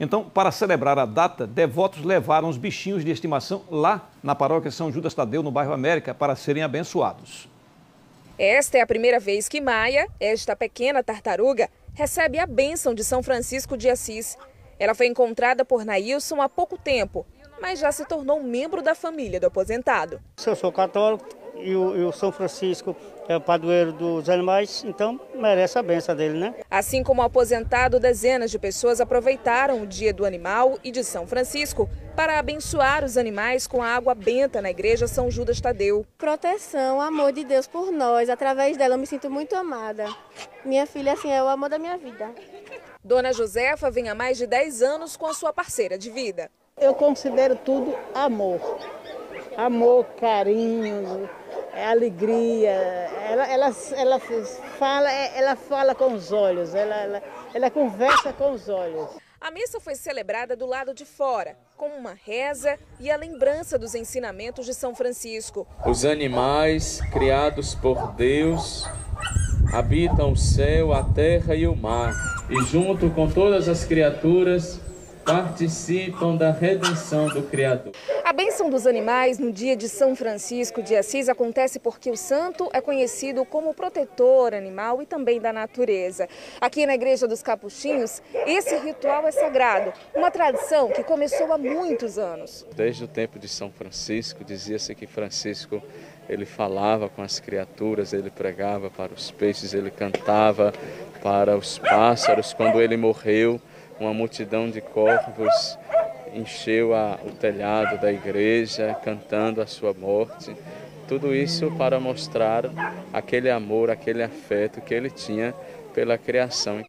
Então, para celebrar a data, devotos levaram os bichinhos de estimação lá na paróquia São Judas Tadeu, no bairro América, para serem abençoados. Esta é a primeira vez que Maia, esta pequena tartaruga, recebe a bênção de São Francisco de Assis. Ela foi encontrada por Nailson há pouco tempo, mas já se tornou membro da família do aposentado. Eu sou católico e o São Francisco é o padroeiro dos animais, então merece a bênção dele, né? Assim como o aposentado, dezenas de pessoas aproveitaram o Dia do Animal e de São Francisco para abençoar os animais com a água benta na Igreja São Judas Tadeu. Proteção, amor de Deus por nós, através dela eu me sinto muito amada. Minha filha, assim, é o amor da minha vida. Dona Josefa vem há mais de 10 anos com a sua parceira de vida. Eu considero tudo amor. Amor, carinho, alegria. Ela fala com os olhos, ela conversa com os olhos. A missa foi celebrada do lado de fora, com uma reza e a lembrança dos ensinamentos de São Francisco. Os animais criados por Deus habitam o céu, a terra e o mar, e junto com todas as criaturas participam da redenção do Criador. A bênção dos animais no dia de São Francisco de Assis acontece porque o santo é conhecido como protetor animal e também da natureza. Aqui na Igreja dos Capuchinhos, esse ritual é sagrado, uma tradição que começou há muitos anos. Desde o tempo de São Francisco, dizia-se que Francisco, ele falava com as criaturas, ele pregava para os peixes, ele cantava para os pássaros. Quando ele morreu, uma multidão de corvos encheu o telhado da igreja, cantando a sua morte. Tudo isso para mostrar aquele amor, aquele afeto que ele tinha pela criação.